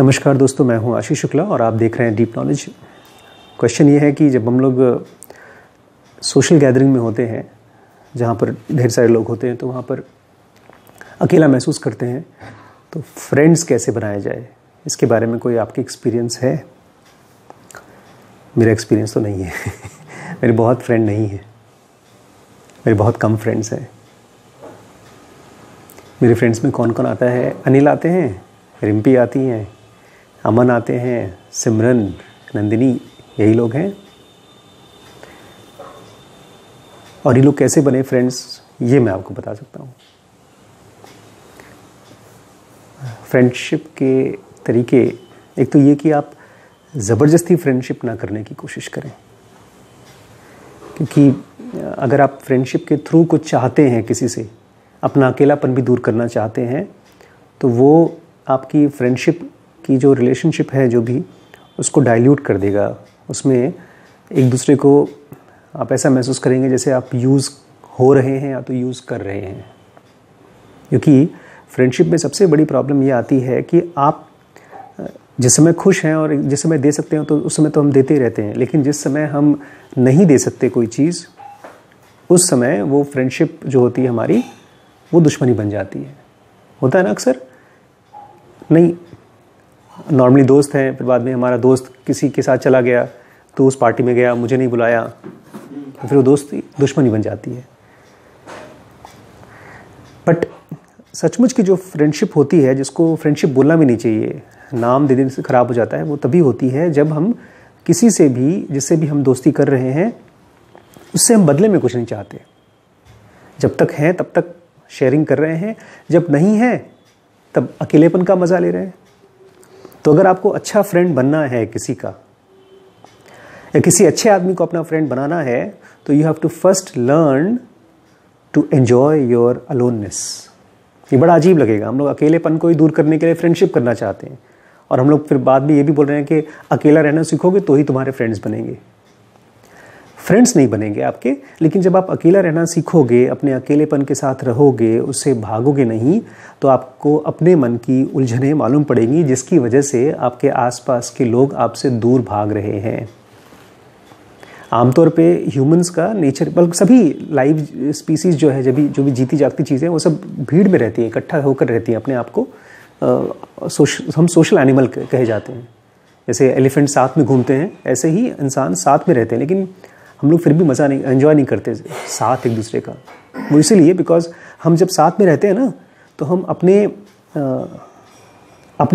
नमस्कार दोस्तों, मैं हूं आशीष शुक्ला और आप देख रहे हैं डीप नॉलेज। क्वेश्चन ये है कि जब हम लोग सोशल गैदरिंग में होते हैं, जहां पर ढेर सारे लोग होते हैं, तो वहां पर अकेला महसूस करते हैं, तो फ्रेंड्स कैसे बनाए जाए, इसके बारे में कोई आपकी एक्सपीरियंस है? मेरा एक्सपीरियंस तो नहीं है मेरे बहुत फ्रेंड नहीं हैं, मेरे बहुत कम फ्रेंड्स हैं। मेरे फ्रेंड्स में कौन कौन आता है? अनिल आते हैं, रिम्पी आती हैं, अमन आते हैं, सिमरन, नंदिनी, यही लोग हैं। और ये लोग कैसे बने फ्रेंड्स, ये मैं आपको बता सकता हूँ। फ्रेंडशिप के तरीके, एक तो ये कि आप ज़बरदस्ती फ्रेंडशिप ना करने की कोशिश करें, क्योंकि अगर आप फ्रेंडशिप के थ्रू कुछ चाहते हैं, किसी से अपना अकेलापन भी दूर करना चाहते हैं, तो वो आपकी फ्रेंडशिप की जो रिलेशनशिप है, जो भी, उसको डाइल्यूट कर देगा। उसमें एक दूसरे को आप ऐसा महसूस करेंगे जैसे आप यूज़ हो रहे हैं या तो यूज़ कर रहे हैं। क्योंकि फ्रेंडशिप में सबसे बड़ी प्रॉब्लम ये आती है कि आप जिस समय खुश हैं और जिस समय दे सकते हैं, तो उस समय तो हम देते रहते हैं, लेकिन जिस समय हम नहीं दे सकते कोई चीज़, उस समय वो फ्रेंडशिप जो होती है हमारी, वो दुश्मनी बन जाती है। होता है ना अक्सर? नहीं, नॉर्मली दोस्त हैं, फिर बाद में हमारा दोस्त किसी के साथ चला गया, तो उस पार्टी में गया, मुझे नहीं बुलाया, तो फिर वो दोस्ती दुश्मनी बन जाती है। बट सचमुच की जो फ्रेंडशिप होती है, जिसको फ्रेंडशिप बोलना भी नहीं चाहिए, नाम दे देने से ख़राब हो जाता है, वो तभी होती है जब हम किसी से भी, जिससे भी हम दोस्ती कर रहे हैं, उससे हम बदले में कुछ नहीं चाहते। जब तक हैं तब तक शेयरिंग कर रहे हैं, जब नहीं है तब अकेलेपन का मज़ा ले रहे हैं। तो अगर आपको अच्छा फ्रेंड बनना है किसी का, या किसी अच्छे आदमी को अपना फ्रेंड बनाना है, तो you have to first learn to enjoy your aloneness. ये बड़ा अजीब लगेगा, हम लोग अकेलेपन को ही दूर करने के लिए फ्रेंडशिप करना चाहते हैं, और हम लोग फिर बाद में ये भी बोल रहे हैं कि अकेला रहना सीखोगे तो ही तुम्हारे फ्रेंड्स बनेंगे। फ्रेंड्स नहीं बनेंगे आपके, लेकिन जब आप अकेला रहना सीखोगे, अपने अकेलेपन के साथ रहोगे, उससे भागोगे नहीं, तो आपको अपने मन की उलझनें मालूम पड़ेंगी, जिसकी वजह से आपके आसपास के लोग आपसे दूर भाग रहे हैं। आमतौर पे ह्यूमंस का नेचर, बल्कि सभी लाइव स्पीसीज़ जो है, जो भी जीती जागती चीज़ें, वो सब भीड़ में रहती है, इकट्ठा होकर रहती है। अपने आप को हम सोशल एनिमल कहे जाते हैं। जैसे एलिफेंट साथ में घूमते हैं, ऐसे ही इंसान साथ में रहते हैं, लेकिन हम लोग फिर भी मज़ा नहीं, एंजॉय नहीं करते साथ एक दूसरे का। वो इसीलिए बिकॉज हम जब साथ में रहते हैं ना, तो हम अपने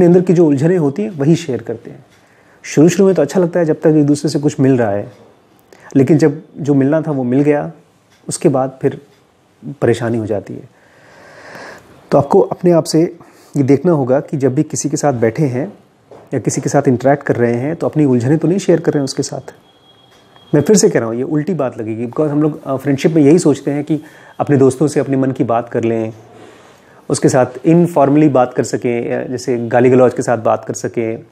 अंदर की जो उलझनें होती हैं वही शेयर करते हैं। शुरू में तो अच्छा लगता है जब तक एक दूसरे से कुछ मिल रहा है, लेकिन जब जो मिलना था वो मिल गया, उसके बाद फिर परेशानी हो जाती है। तो आपको अपने आप से ये देखना होगा कि जब भी किसी के साथ बैठे हैं या किसी के साथ इंटरेक्ट कर रहे हैं, तो अपनी उलझनें तो नहीं शेयर कर रहे हैं उसके साथ। मैं फिर से कह रहा हूँ, ये उल्टी बात लगेगी, बिकॉज हम लोग फ्रेंडशिप में यही सोचते हैं कि अपने दोस्तों से अपने मन की बात कर लें, उसके साथ इनफॉर्मली बात कर सकें, जैसे गाली गलौज के साथ बात कर सकें।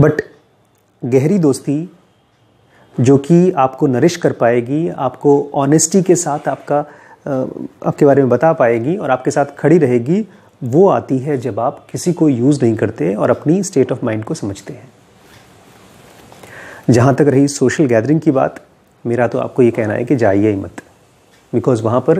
बट गहरी दोस्ती जो कि आपको नरिश कर पाएगी, आपको ऑनेस्टी के साथ आपके बारे में बता पाएगी और आपके साथ खड़ी रहेगी, वो आती है जब आप किसी को यूज़ नहीं करते और अपनी स्टेट ऑफ माइंड को समझते हैं। जहाँ तक रही सोशल गैदरिंग की बात, मेरा तो आपको ये कहना है कि जाइए ही मत, बिकॉज़ वहाँ पर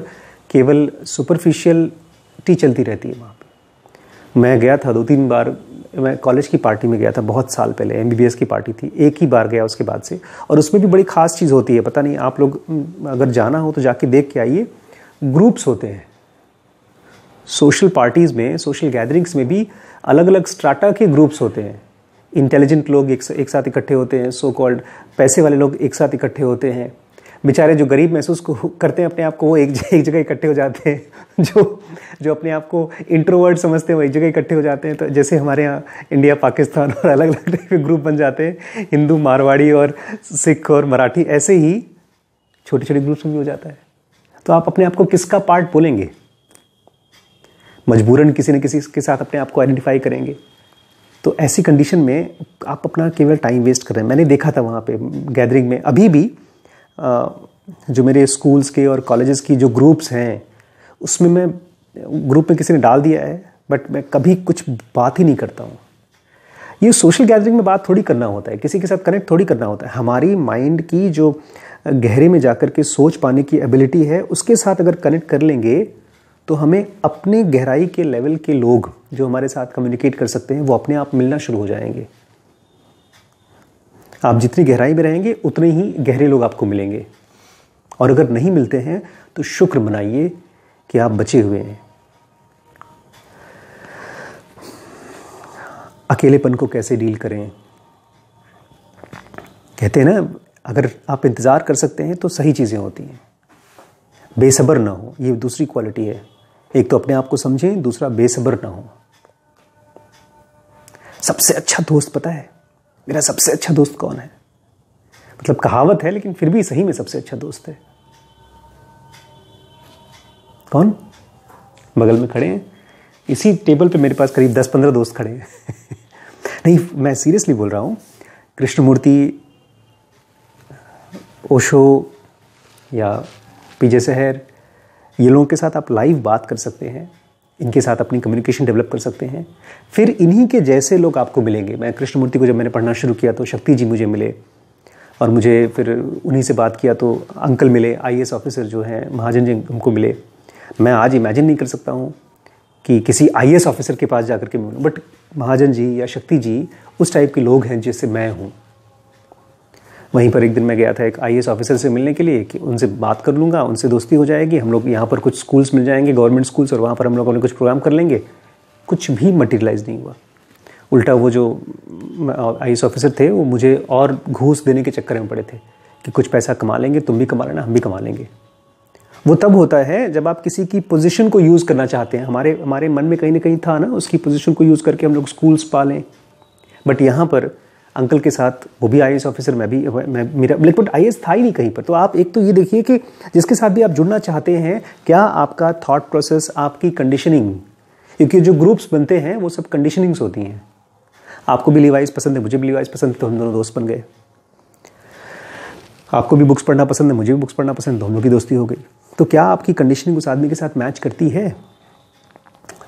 केवल सुपरफिशियलिटी चलती रहती है। वहाँ पर मैं गया था 2-3 बार, मैं कॉलेज की पार्टी में गया था बहुत साल पहले, MBBS की पार्टी थी, एक ही बार गया उसके बाद से। और उसमें भी बड़ी ख़ास चीज़ होती है, पता नहीं आप लोग अगर जाना हो तो जाके देख के आइए, ग्रुप्स होते हैं सोशल पार्टीज़ में, सोशल गैदरिंग्स में भी अलग अलग स्ट्राटा के ग्रुप्स होते हैं। इंटेलिजेंट लोग एक साथ इकट्ठे होते हैं, सो कॉल्ड पैसे वाले लोग एक साथ इकट्ठे होते हैं, बेचारे जो गरीब महसूस करते हैं अपने आप को, वो एक जगह इकट्ठे हो जाते हैं। जो अपने आप को इंट्रोवर्ट समझते हैं, वो एक जगह इकट्ठे हो जाते हैं। तो जैसे हमारे यहाँ इंडिया, पाकिस्तान और अलग अलग टाइप के ग्रुप बन जाते हैं, हिंदू, मारवाड़ी और सिख और मराठी, ऐसे ही छोटे छोटे ग्रुप्स में भी हो जाता है। तो आप अपने आप को किसका पार्ट बोलेंगे? मजबूरन किसी न किसी के साथ अपने आप को आइडेंटिफाई करेंगे। तो ऐसी कंडीशन में आप अपना केवल टाइम वेस्ट कर रहे हैं। मैंने देखा था वहाँ पे गैदरिंग में, अभी भी जो मेरे स्कूल्स के और कॉलेजेस की जो ग्रुप्स हैं, उसमें मैं ग्रुप में किसी ने डाल दिया है, बट मैं कभी कुछ बात ही नहीं करता हूँ। ये सोशल गैदरिंग में बात थोड़ी करना होता है, किसी के साथ कनेक्ट थोड़ी करना होता है। हमारी माइंड की जो गहरे में जाकर के सोच पाने की एबिलिटी है, उसके साथ अगर कनेक्ट कर लेंगे तो हमें अपने गहराई के लेवल के लोग जो हमारे साथ कम्युनिकेट कर सकते हैं वो अपने आप मिलना शुरू हो जाएंगे। आप जितनी गहराई में रहेंगे उतने ही गहरे लोग आपको मिलेंगे, और अगर नहीं मिलते हैं तो शुक्र मनाइए कि आप बचे हुए हैं। अकेलेपन को कैसे डील करें, कहते हैं ना, अगर आप इंतज़ार कर सकते हैं तो सही चीज़ें होती हैं। बेसब्र ना हो, ये दूसरी क्वालिटी है। एक तो अपने आप को समझें, दूसरा बेसब्र ना हो। सबसे अच्छा दोस्त पता है, मेरा सबसे अच्छा दोस्त कौन है? मतलब कहावत है, लेकिन फिर भी सही में सबसे अच्छा दोस्त है कौन? बगल में खड़े हैं, इसी टेबल पे मेरे पास करीब 10-15 दोस्त खड़े हैं। नहीं, मैं सीरियसली बोल रहा हूँ। कृष्णमूर्ति, ओशो या पीजे शहर, ये लोगों के साथ आप लाइव बात कर सकते हैं, इनके साथ अपनी कम्युनिकेशन डेवलप कर सकते हैं। फिर इन्हीं के जैसे लोग आपको मिलेंगे। मैं कृष्णमूर्ति को जब मैंने पढ़ना शुरू किया तो शक्ति जी मुझे मिले, और मुझे फिर उन्हीं से बात किया तो अंकल मिले, IAS ऑफिसर जो हैं महाजन जी हमको मिले। मैं आज इमेजिन नहीं कर सकता हूँ कि किसी IAS ऑफिसर के पास जाकर के मिलूँ, बट महाजन जी या शक्ति जी उस टाइप के लोग हैं जैसे मैं हूँ। वहीं पर एक दिन मैं गया था एक IAS ऑफिसर से मिलने के लिए कि उनसे बात कर लूँगा, उनसे दोस्ती हो जाएगी, हम लोग यहाँ पर कुछ स्कूल्स मिल जाएंगे, गवर्नमेंट स्कूल्स, और वहाँ पर हम लोगों ने कुछ प्रोग्राम कर लेंगे। कुछ भी मटेरियलाइज नहीं हुआ। उल्टा वो जो IAS ऑफिसर थे वो मुझे और घूस देने के चक्कर में पड़े थे कि कुछ पैसा कमा लेंगे, तुम भी कमा लेना, हम भी कमा लेंगे। वो तब होता है जब आप किसी की पोजीशन को यूज़ करना चाहते हैं। हमारे मन में कहीं ना कहीं था ना, उसकी पोजीशन को यूज़ करके हम लोग स्कूल्स पालें। बट यहाँ पर अंकल के साथ, वो भी IAS ऑफिसर, मैं मेरा बिल्कुल IAS था ही नहीं कहीं पर। तो आप एक तो ये देखिए कि जिसके साथ भी आप जुड़ना चाहते हैं, क्या आपका थॉट प्रोसेस, आपकी कंडीशनिंग, क्योंकि जो ग्रुप्स बनते हैं वो सब कंडीशनिंग्स होती हैं। आपको भी लिवाइस पसंद है, मुझे भी लिवाइस पसंद है, तो हम दोनों दोस्त बन गए। आपको भी बुक्स पढ़ना पसंद है, मुझे भी बुक्स पढ़ना पसंद है, दोनों की दोस्ती हो गई। तो क्या आपकी कंडीशनिंग उस आदमी के साथ मैच करती है?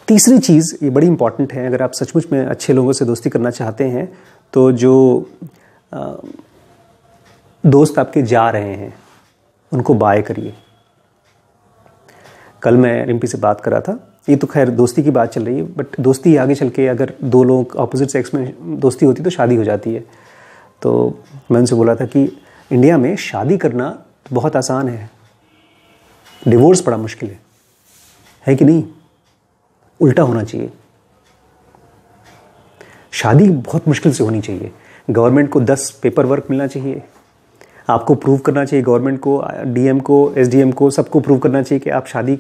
तीसरी चीज़, ये बड़ी इंपॉर्टेंट है, अगर आप सचमुच में अच्छे लोगों से दोस्ती करना चाहते हैं तो जो दोस्त आपके जा रहे हैं उनको बाय करिए। कल मैं रिम्पी से बात कर रहा था, ये तो खैर दोस्ती की बात चल रही है, बट दोस्ती आगे चल के अगर दो लोग ऑपोजिट सेक्स में दोस्ती होती तो शादी हो जाती है। तो मैं उनसे बोला था कि इंडिया में शादी करना तो बहुत आसान है, डिवोर्स बड़ा मुश्किल है कि नहीं? उल्टा होना चाहिए, शादी बहुत मुश्किल से होनी चाहिए। गवर्नमेंट को 10 पेपर वर्क मिलना चाहिए, आपको प्रूव करना चाहिए, गवर्नमेंट को, DM को, SDM को, सबको प्रूव करना चाहिए कि आप शादी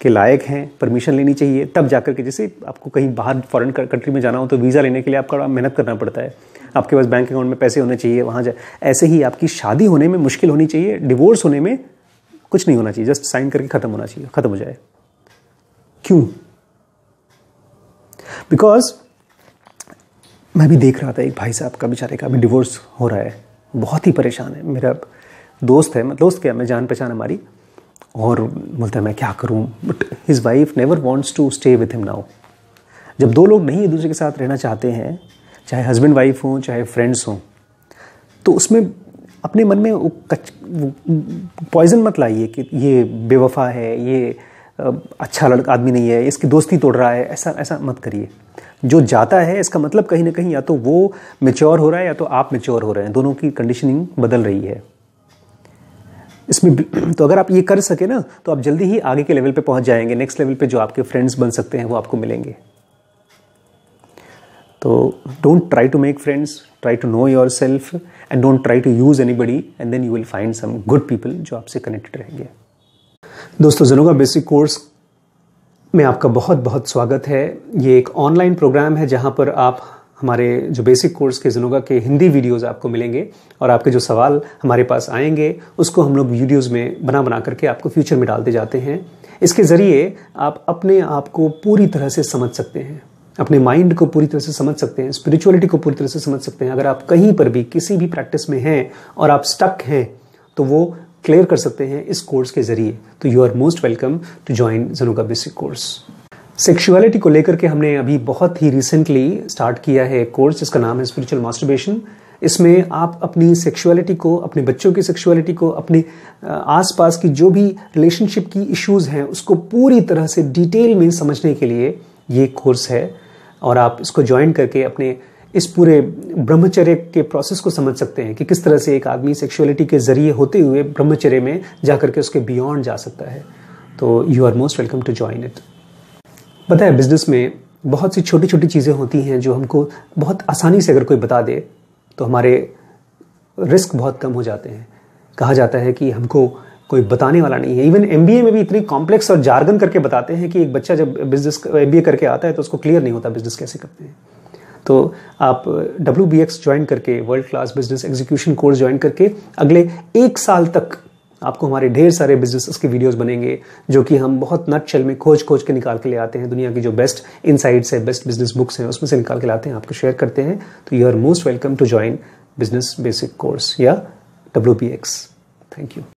के लायक हैं। परमिशन लेनी चाहिए, तब जाकर के, जैसे आपको कहीं बाहर फॉरेन कंट्री में जाना हो तो वीज़ा लेने के लिए आपका मेहनत करना पड़ता है, आपके पास बैंक अकाउंट में पैसे होने चाहिए, वहाँ जाए। ऐसे ही आपकी शादी होने में मुश्किल होनी चाहिए, डिवोर्स होने में कुछ नहीं होना चाहिए, जस्ट साइन करके ख़त्म होना चाहिए, ख़त्म हो जाए। क्यों? बिकॉज मैं भी देख रहा था, एक भाई साहब का बेचारे का अभी डिवोर्स हो रहा है, बहुत ही परेशान है। मेरा दोस्त है, मतलब दोस्त क्या, मैं जान पहचान हमारी, और बोलता है मैं क्या करूं, but his wife never wants to stay with him now. जब दो लोग नहीं एक दूसरे के साथ रहना चाहते हैं, चाहे हस्बैंड वाइफ हों, चाहे फ्रेंड्स हों, तो उसमें अपने मन में वो पॉइजन मत लाइए कि ये बेवफा है, ये अच्छा लड़का आदमी नहीं है, इसकी दोस्ती तोड़ रहा है, ऐसा मत करिए। जो जाता है इसका मतलब कहीं ना कहीं या तो वो मैच्योर हो रहा है या तो आप मैच्योर हो रहे हैं, दोनों की कंडीशनिंग बदल रही है इसमें। तो अगर आप ये कर सके ना तो आप जल्दी ही आगे के लेवल पे पहुंच जाएंगे, नेक्स्ट लेवल पे जो आपके फ्रेंड्स बन सकते हैं वो आपको मिलेंगे। तो don't try to make friends, try to know yourself, and don't try to use anybody, and then you will find some good people जो आपसे कनेक्टेड रहेंगे। दोस्तों, जनों का बेसिक कोर्स में आपका बहुत बहुत स्वागत है। ये एक ऑनलाइन प्रोग्राम है जहाँ पर आप हमारे जो बेसिक कोर्स के ज़ुनोगा के हिंदी वीडियोस आपको मिलेंगे, और आपके जो सवाल हमारे पास आएंगे उसको हम लोग वीडियोस में बना करके आपको फ्यूचर में डालते जाते हैं। इसके ज़रिए आप अपने आप को पूरी तरह से समझ सकते हैं, अपने माइंड को पूरी तरह से समझ सकते हैं, स्पिरिचुअलिटी को पूरी तरह से समझ सकते हैं। अगर आप कहीं पर भी किसी भी प्रैक्टिस में हैं और आप स्टक हैं तो वो क्लियर कर सकते हैं इस कोर्स के ज़रिए। तो you are most welcome to join ज़ेनोगा बेसिक कोर्स। सेक्सुअलिटी को लेकर के हमने अभी बहुत ही रिसेंटली स्टार्ट किया है एक कोर्स जिसका नाम है स्पिरिचुअल मास्टरबेशन। इसमें आप अपनी सेक्सुअलिटी को, अपने बच्चों की सेक्सुअलिटी को, अपने आसपास की जो भी रिलेशनशिप की इश्यूज़ हैं उसको पूरी तरह से डिटेल में समझने के लिए ये कोर्स है। और आप इसको ज्वाइन करके अपने इस पूरे ब्रह्मचर्य के प्रोसेस को समझ सकते हैं कि किस तरह से एक आदमी सेक्सुअलिटी के ज़रिए होते हुए ब्रह्मचर्य में जा करके उसके बियॉन्ड जा सकता है। तो you are most welcome to join it. पता है, बिज़नेस में बहुत सी छोटी छोटी चीज़ें होती हैं जो हमको बहुत आसानी से अगर कोई बता दे तो हमारे रिस्क बहुत कम हो जाते हैं। कहा जाता है कि हमको कोई बताने वाला नहीं है। इवन MBA में भी इतनी कॉम्प्लेक्स और जार्गन करके बताते हैं कि एक बच्चा जब बिजनेस MBA करके आता है तो उसको क्लियर नहीं होता बिजनेस कैसे करते हैं। तो आप WBX ज्वाइन करके, world class business execution course join करके, अगले एक साल तक आपको हमारे ढेर सारे बिजनेसेस के वीडियोस बनेंगे जो कि हम बहुत नटशेल में खोज खोज के निकाल के ले आते हैं। दुनिया की जो बेस्ट इनसाइट्स है, बेस्ट बिजनेस बुक्स हैं, उसमें से निकाल के लाते हैं, आपको शेयर करते हैं। तो you are most welcome to join business basic course या WBX। Thank you.